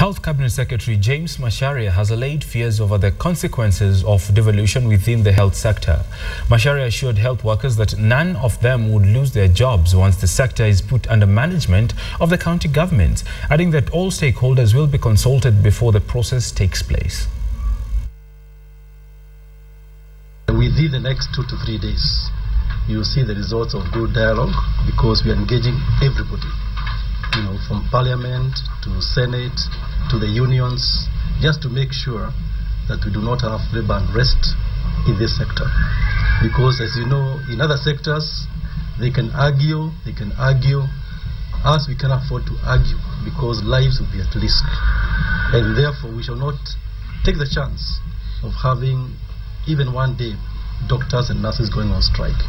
Health Cabinet Secretary James Macharia has allayed fears over the consequences of devolution within the health sector. Macharia assured health workers that none of them would lose their jobs once the sector is put under management of the county government, adding that all stakeholders will be consulted before the process takes place. Within the next 2 to 3 days, you'll see the results of good dialogue, because we are engaging everybody, you know, from Parliament to Senate to the unions, just to make sure that we do not have labor unrest in this sector. Because, as you know, in other sectors, they can argue. Us, we can afford to argue, because lives will be at risk. And therefore, we shall not take the chance of having even one day doctors and nurses going on strike.